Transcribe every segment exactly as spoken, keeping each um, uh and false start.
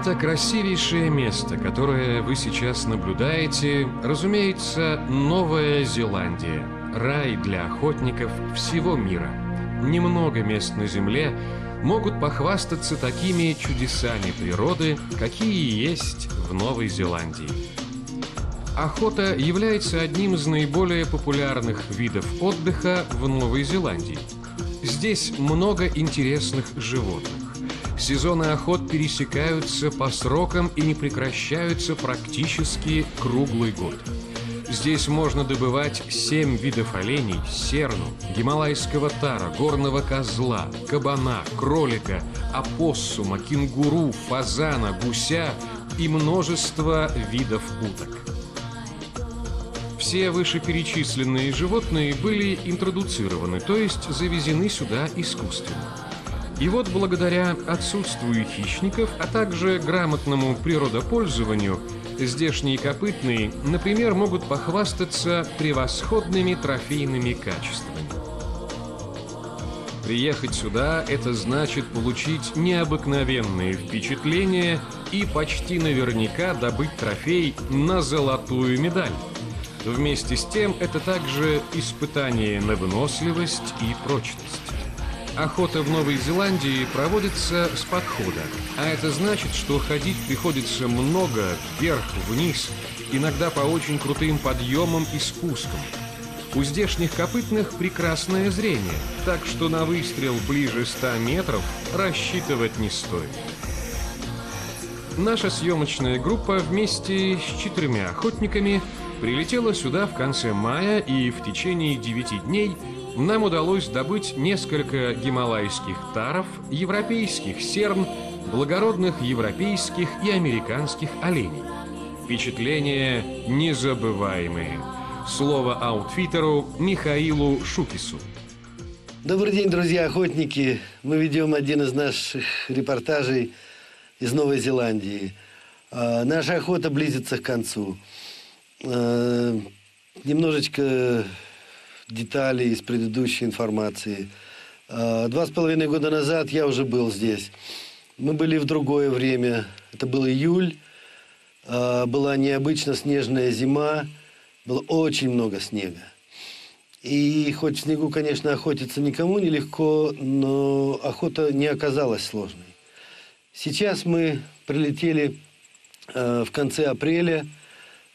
Это красивейшее место, которое вы сейчас наблюдаете, разумеется, Новая Зеландия. Рай для охотников всего мира. Немного мест на Земле могут похвастаться такими чудесами природы, какие есть в Новой Зеландии. Охота является одним из наиболее популярных видов отдыха в Новой Зеландии. Здесь много интересных животных. Сезоны охот пересекаются по срокам и не прекращаются практически круглый год. Здесь можно добывать семь видов оленей, серну, гималайского тара, горного козла, кабана, кролика, опоссума, кенгуру, фазана, гуся и множество видов уток. Все вышеперечисленные животные были интродуцированы, то есть завезены сюда искусственно. И вот благодаря отсутствию хищников, а также грамотному природопользованию, здешние копытные, например, могут похвастаться превосходными трофейными качествами. Приехать сюда – это значит получить необыкновенные впечатления и почти наверняка добыть трофей на золотую медаль. Вместе с тем, это также испытание на выносливость и прочность. Охота в Новой Зеландии проводится с подхода, а это значит, что ходить приходится много вверх-вниз, иногда по очень крутым подъемам и спускам. У здешних копытных прекрасное зрение, так что на выстрел ближе ста метров рассчитывать не стоит. Наша съемочная группа вместе с четырьмя охотниками прилетела сюда в конце мая, и в течение девяти дней нам удалось добыть несколько гималайских таров, европейских серн, благородных европейских и американских оленей. Впечатления незабываемые. Слово аутфитеру Михаилу Шукису. Добрый день, друзья охотники. Мы ведем один из наших репортажей из Новой Зеландии. Наша охота близится к концу. Немножечко детали из предыдущей информации. Два с половиной года назад я уже был здесь. Мы были в другое время. Это был июль. Была необычно снежная зима. Было очень много снега. И хоть в снегу, конечно, охотиться никому нелегко, но охота не оказалась сложной. Сейчас мы прилетели в конце апреля.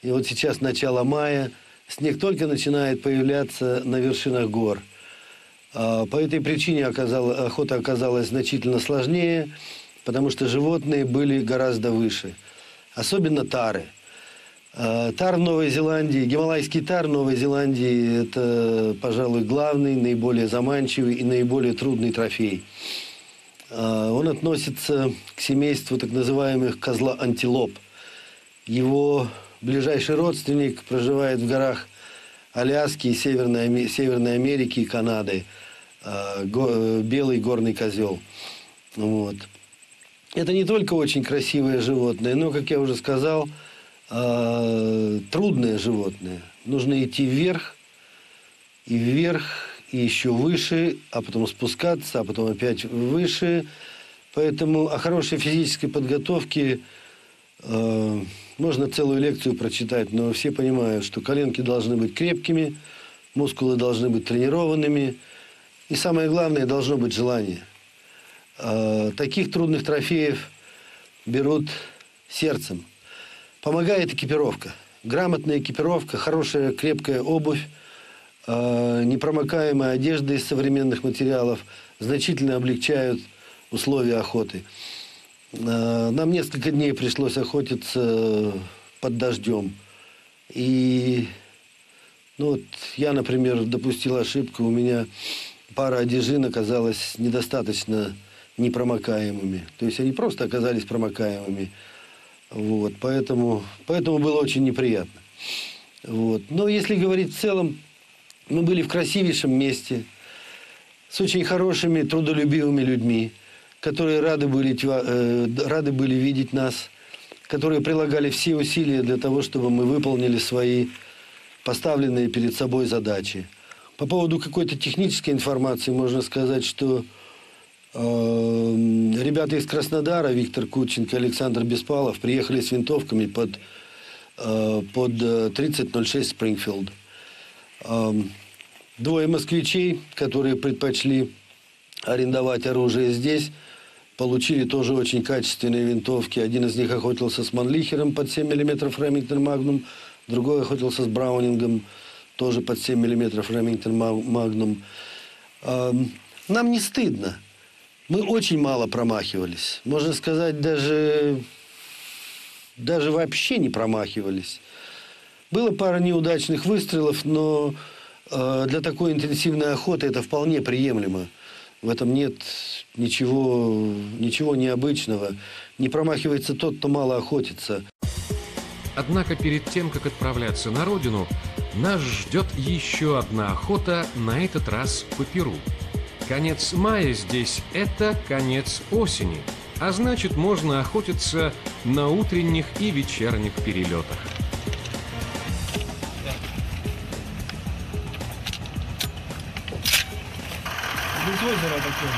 И вот сейчас начало мая. Снег только начинает появляться на вершинах гор. По этой причине охота оказалась значительно сложнее, потому что животные были гораздо выше. Особенно тары. Тар Новой Зеландии, гималайский тар Новой Зеландии – это, пожалуй, главный, наиболее заманчивый и наиболее трудный трофей. Он относится к семейству так называемых козла-антилоп. Его ближайший родственник проживает в горах Аляски и Северной, Северной Америки и Канады. Э, го, э, белый горный козел. Вот. Это не только очень красивое животное, но, как я уже сказал, э, трудное животное. Нужно идти вверх, и вверх, и еще выше, а потом спускаться, а потом опять выше. Поэтому о хорошей физической подготовке э, можно целую лекцию прочитать, но все понимают, что коленки должны быть крепкими, мускулы должны быть тренированными, и самое главное, должно быть желание. Э, таких трудных трофеев берут сердцем. Помогает экипировка. Грамотная экипировка, хорошая крепкая обувь, э, непромокаемая одежда из современных материалов значительно облегчают условия охоты. Нам несколько дней пришлось охотиться под дождем. И ну вот я, например, допустил ошибку. У меня пара одежин оказалась недостаточно непромокаемыми. То есть они просто оказались промокаемыми. Вот, поэтому, поэтому было очень неприятно. Вот. Но если говорить в целом, мы были в красивейшем месте, с очень хорошими, трудолюбивыми людьми, которые рады были, э, рады были видеть нас, которые прилагали все усилия для того, чтобы мы выполнили свои поставленные перед собой задачи. По поводу какой-то технической информации можно сказать, что Ребята из Краснодара, Виктор Кученко и Александр Беспалов, приехали с винтовками под, под тридцать ноль шесть Спрингфилд. Двое москвичей, которые предпочли арендовать оружие здесь, получили тоже очень качественные винтовки. Один из них охотился с Манлихером под семь миллиметров Ремингтон Магнум, другой охотился с Браунингом, тоже под семь миллиметров Ремингтон Магнум. Нам не стыдно. Мы очень мало промахивались. Можно сказать, даже, даже вообще не промахивались. Было пара неудачных выстрелов, но э, для такой интенсивной охоты это вполне приемлемо. В этом нет ничего, ничего необычного. Не промахивается тот, кто мало охотится. Однако перед тем, как отправляться на родину, нас ждет еще одна охота, на этот раз по Перу. Конец мая здесь – это конец осени, а значит, можно охотиться на утренних и вечерних перелетах. Здесь озеро такое.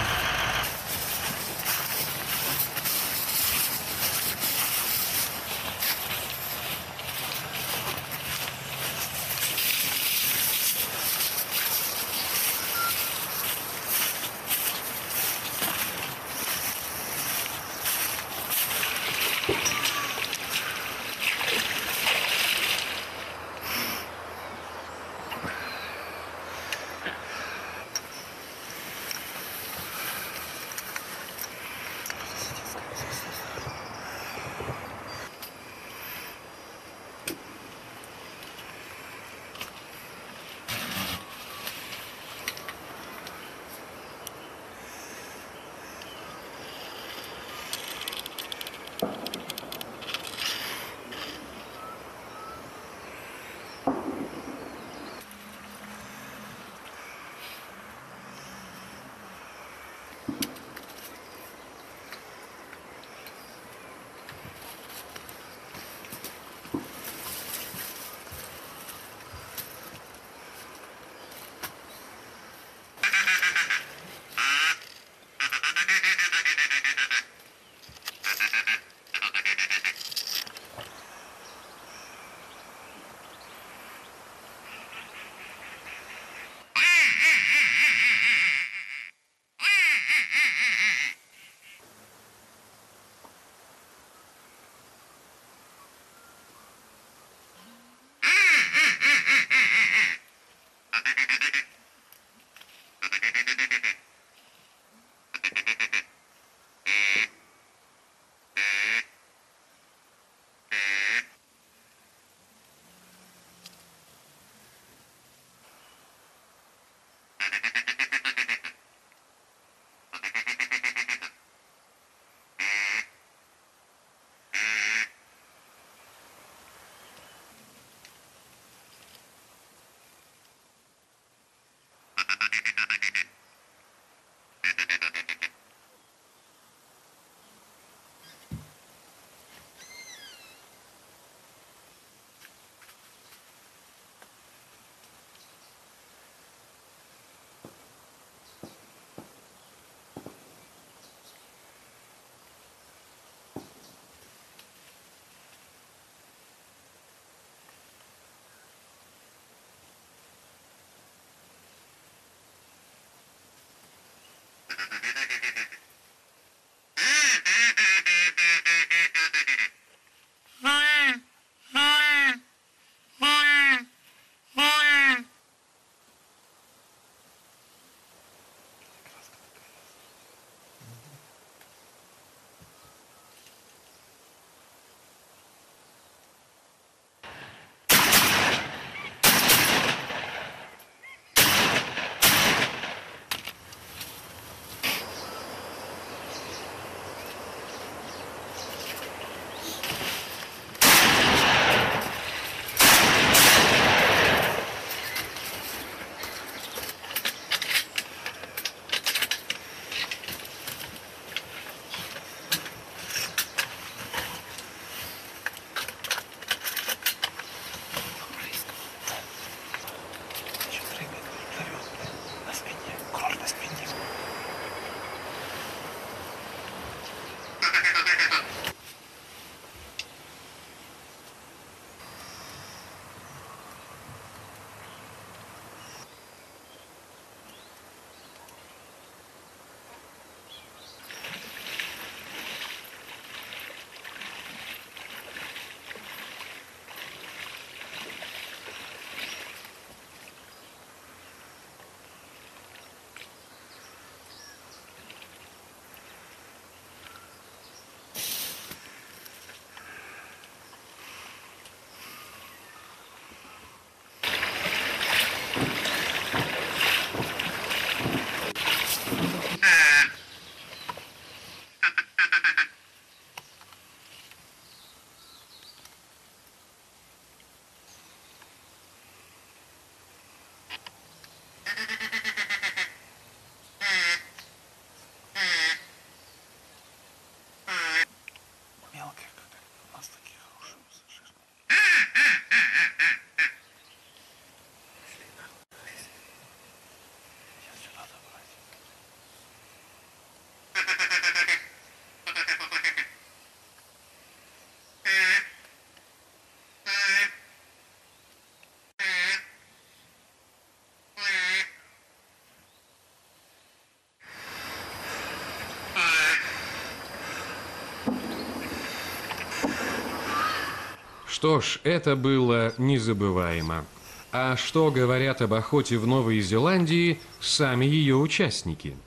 Что ж, это было незабываемо. А что говорят об охоте в Новой Зеландии сами ее участники?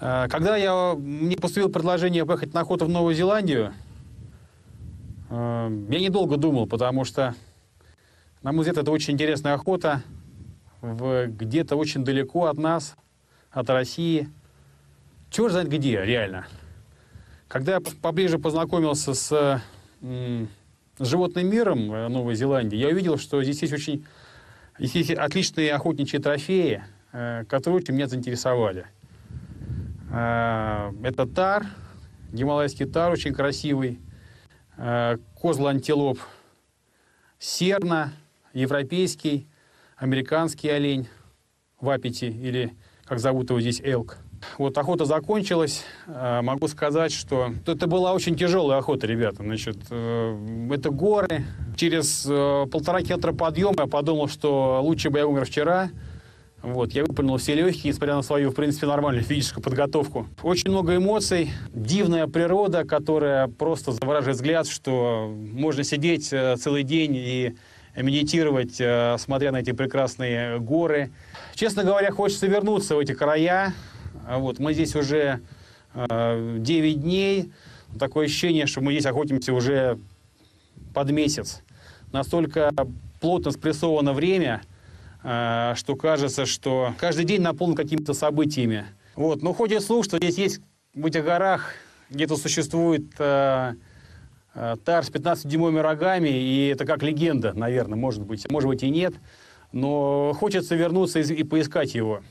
Когда я, мне поступило предложение поехать на охоту в Новую Зеландию, я недолго думал, потому что, на мой взгляд, это очень интересная охота, где-то очень далеко от нас, от России. Черт знает где, реально. Когда я поближе познакомился с, с животным миром Новой Зеландии, я увидел, что здесь есть, очень, здесь есть отличные охотничьи трофеи, которые очень меня заинтересовали. Это тар, гималайский тар, очень красивый, козла-антилоп, серна, европейский, американский олень, вапити, или, как зовут его здесь, элк. Вот охота закончилась. Могу сказать, что это была очень тяжелая охота, ребята. Значит, это горы. Через полтора километра подъема я подумал, что лучше бы я умер вчера. Вот, я выполнил все легкие, несмотря на свою, в принципе, нормальную физическую подготовку. Очень много эмоций. Дивная природа, которая просто завораживает взгляд, что можно сидеть целый день и медитировать, смотря на эти прекрасные горы. Честно говоря, хочется вернуться в эти края. Вот, мы здесь уже девять дней. Такое ощущение, что мы здесь охотимся уже под месяц. Настолько плотно спрессовано время, что кажется, что каждый день наполнен какими-то событиями. Вот. Но ходит слух, что здесь есть, в этих горах, где-то существует э, э, тар с пятнадцатидюймовыми рогами, и это как легенда, наверное, может быть. Может быть и нет, но хочется вернуться и, и поискать его.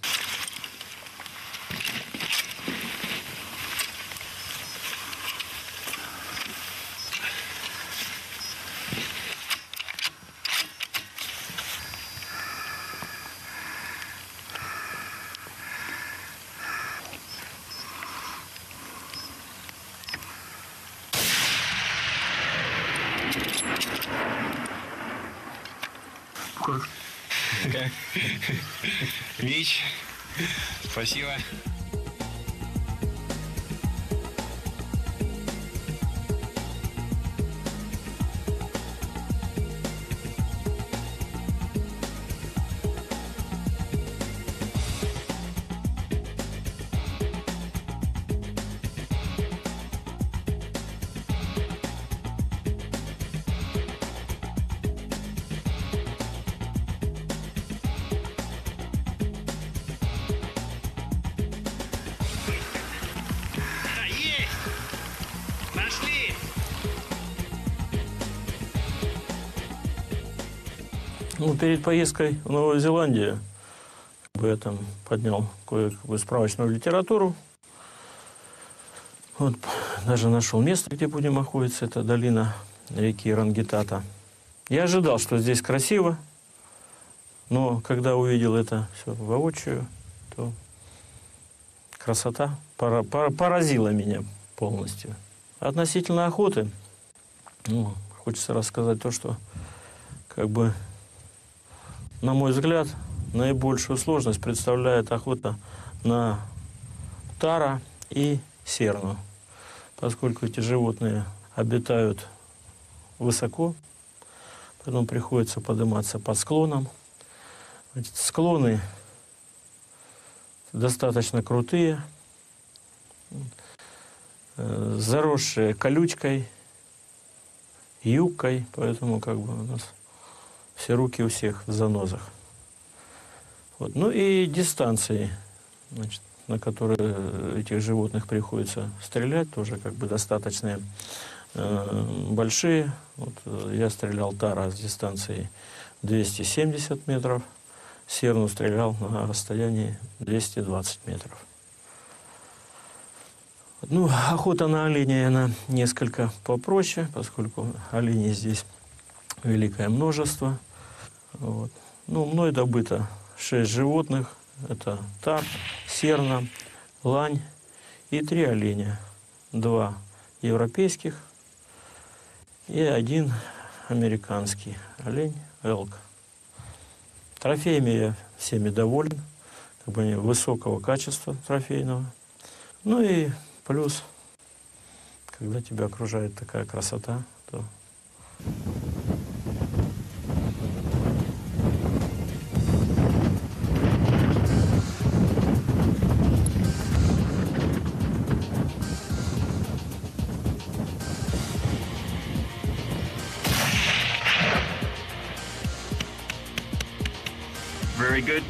Вич, спасибо. Перед поездкой в Новую Зеландию я там поднял кое-какую справочную литературу. Вот, даже нашел место, где будем охотиться. Это долина реки Рангитата. Я ожидал, что здесь красиво, но когда увидел это все воочию, то красота пара пара поразила меня полностью. Относительно охоты, ну, хочется рассказать то, что как бы... На мой взгляд, наибольшую сложность представляет охота на тара и серну, поскольку эти животные обитают высоко, поэтому приходится подниматься по склонам. Эти склоны достаточно крутые, заросшие колючкой, юбкой, поэтому как бы у нас... Все руки у всех в занозах. Вот. Ну и дистанции, значит, на которые этих животных приходится стрелять, тоже как бы достаточно э, большие. Вот, я стрелял тара с дистанции двести семьдесят метров, серну стрелял на расстоянии двести двадцать метров. Ну, охота на оленей, она несколько попроще, поскольку оленей здесь великое множество. Вот. Ну, мной добыто шесть животных. Это тар, серна, лань и три оленя. Два европейских и один американский олень, элк. Трофеями я всеми доволен. Как бы они высокого качества трофейного. Ну и плюс, когда тебя окружает такая красота, то... Very good.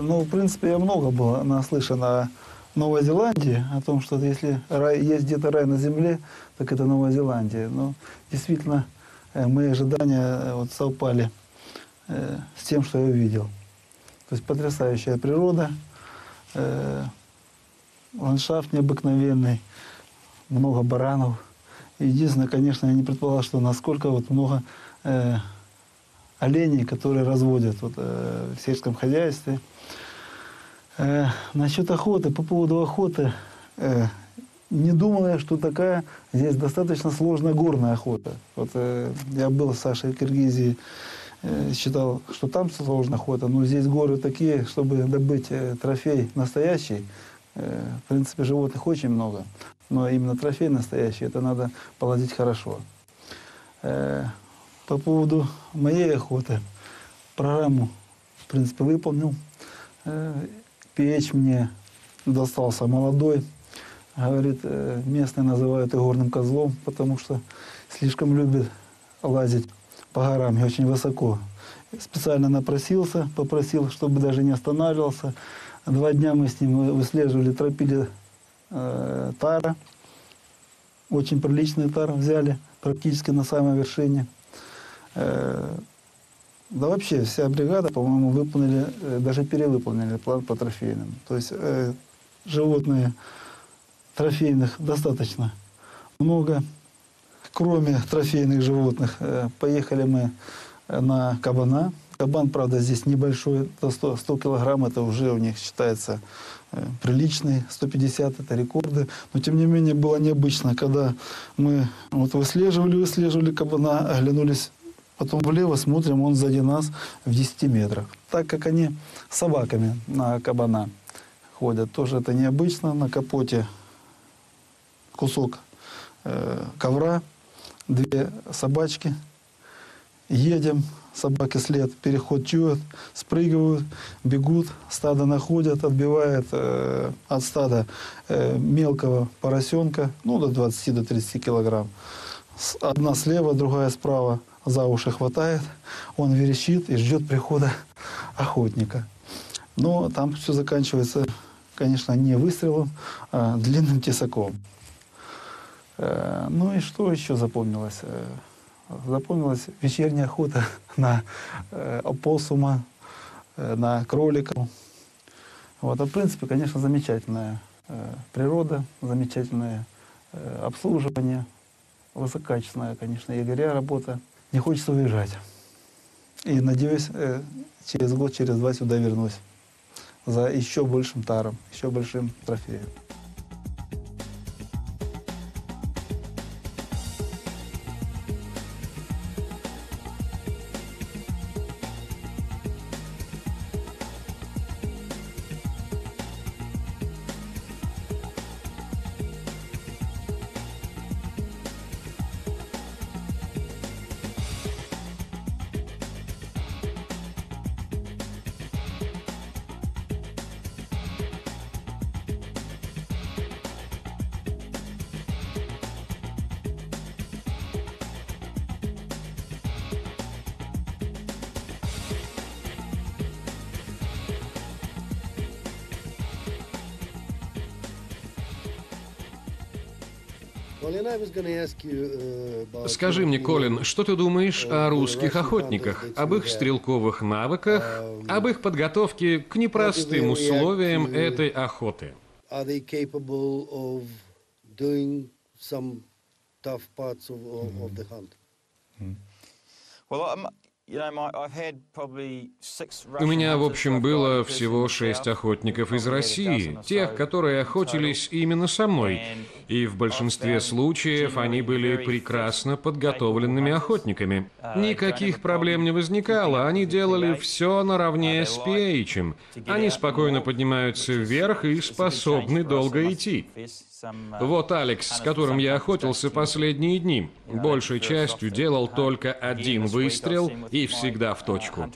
Ну, в принципе, я много было наслышан о Новой Зеландии, о том, что если рай, есть где-то рай на земле, так это Новая Зеландия. Но действительно, мои ожидания вот совпали э, с тем, что я увидел. То есть потрясающая природа, э, ландшафт необыкновенный, много баранов. Единственное, конечно, я не предполагал, что насколько вот много э, оленей, которые разводят вот, э, в сельском хозяйстве. Э, насчет охоты, по поводу охоты, э, не думая, что такая здесь достаточно сложная горная охота. Вот, э, я был с Сашей в Киргизии, э, считал, что там сложная охота, но здесь горы такие, чтобы добыть э, трофей настоящий. Э, в принципе, животных очень много, но именно трофей настоящий, это надо положить хорошо. Э, по поводу моей охоты, программу, в принципе, выполнил. Печь мне достался молодой. Говорит, местные называют его горным козлом, потому что слишком любит лазить по горам и очень высоко. Специально напросился, попросил, чтобы даже не останавливался. Два дня мы с ним выслеживали, тропили э, тара. Очень приличный тар взяли, практически на самой вершине. Э, Да вообще вся бригада, по-моему, выполнили, даже перевыполнили план по трофейным. То есть э, животные трофейных достаточно много. Кроме трофейных животных, э, поехали мы на кабана. Кабан, правда, здесь небольшой, сто, сто килограмм, это уже у них считается э, приличный, сто пятьдесят это рекорды. Но тем не менее было необычно, когда мы вот выслеживали, выслеживали кабана, оглянулись. Потом влево смотрим, он сзади нас в десяти метрах. Так как они с собаками на кабана ходят, тоже это необычно. На капоте кусок э, ковра, две собачки. Едем, собаки след, переход чуют, спрыгивают, бегут, стадо находят, отбивает э, от стада э, мелкого поросенка, ну, до двадцати до тридцати килограмм. Одна слева, другая справа. За уши хватает, он верещит и ждет прихода охотника. Но там все заканчивается, конечно, не выстрелом, а длинным тесаком. Ну и что еще запомнилось? Запомнилась вечерняя охота на опоссума, на кролика. Вот, а в принципе, конечно, замечательная природа, замечательное обслуживание, высококачественная, конечно, егеря работа. Не хочется уезжать. И, надеюсь, через год, через два сюда вернусь. За еще большим таром, еще большим трофеем. Скажи мне, Колин, что ты думаешь о русских охотниках, об их стрелковых навыках, об их подготовке к непростым условиям этой охоты? У меня, в общем, было всего шесть охотников из России, тех, которые охотились именно со мной, и в большинстве случаев они были прекрасно подготовленными охотниками. Никаких проблем не возникало, они делали все наравне с пи эйч-ем. Они спокойно поднимаются вверх и способны долго идти. Вот Алекс, с которым я охотился последние дни, большей частью делал только один выстрел и всегда в точку.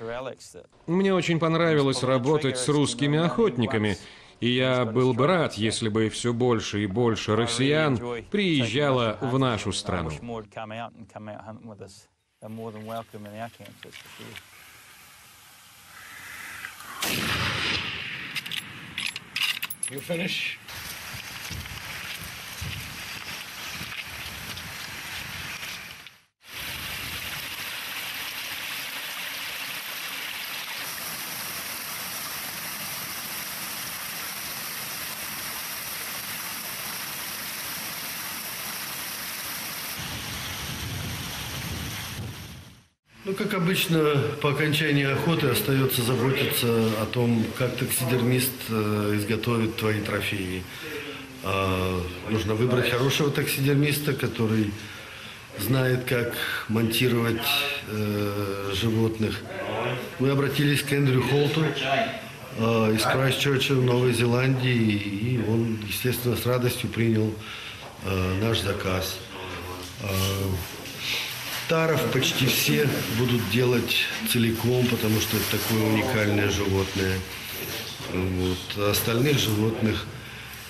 Мне очень понравилось работать с русскими охотниками, и я был бы рад, если бы все больше и больше россиян приезжало в нашу страну. Ну, как обычно, по окончании охоты остается заботиться о том, как таксидермист э, изготовит твои трофеи. Э, нужно выбрать хорошего таксидермиста, который знает, как монтировать э, животных. Мы обратились к Эндрю Холту э, из Крайстчерча в Новой Зеландии, и он, естественно, с радостью принял э, наш заказ. Э, Таров почти все будут делать целиком, потому что это такое уникальное животное. Вот. А остальных животных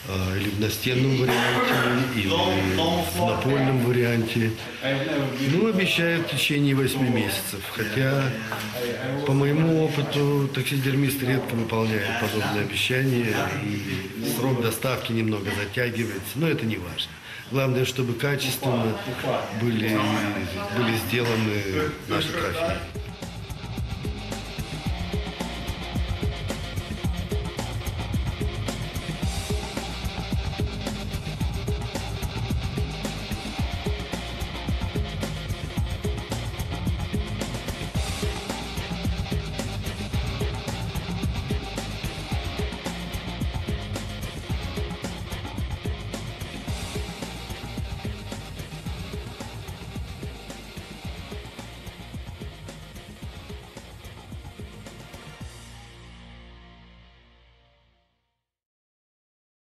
а, или в настенном варианте, или в напольном варианте. Ну, обещают в течение восьми месяцев. Хотя, по моему опыту, таксидермист редко выполняет подобные обещания. И срок доставки немного затягивается, но это не важно. Главное, чтобы качественно были, были сделаны наши трофеи.